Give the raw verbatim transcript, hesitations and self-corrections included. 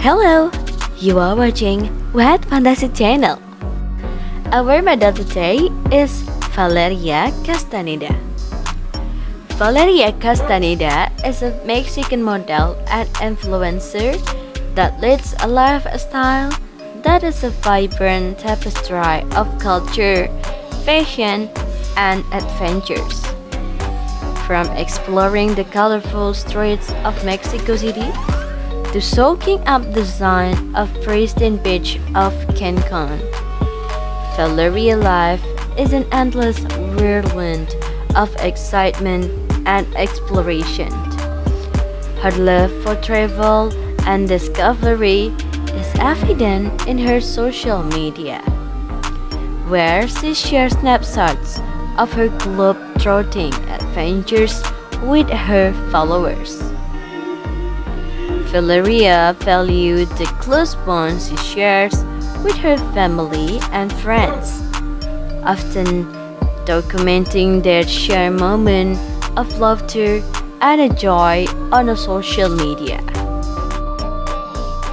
Hello! You are watching Wet Fantasy Channel. Our model today is Valeria Castañeda. Valeria Castañeda is a Mexican model and influencer that leads a lifestyle that is a vibrant tapestry of culture, fashion, and adventures. From exploring the colorful streets of Mexico City to soaking up the sun of pristine beach of Cancun, Valeria life is an endless whirlwind of excitement and exploration. Her love for travel and discovery is evident in her social media, where she shares snapshots of her globe-trotting adventures with her followers. Valeria valued the close bonds she shares with her family and friends, often documenting their shared moment of laughter and joy on social media.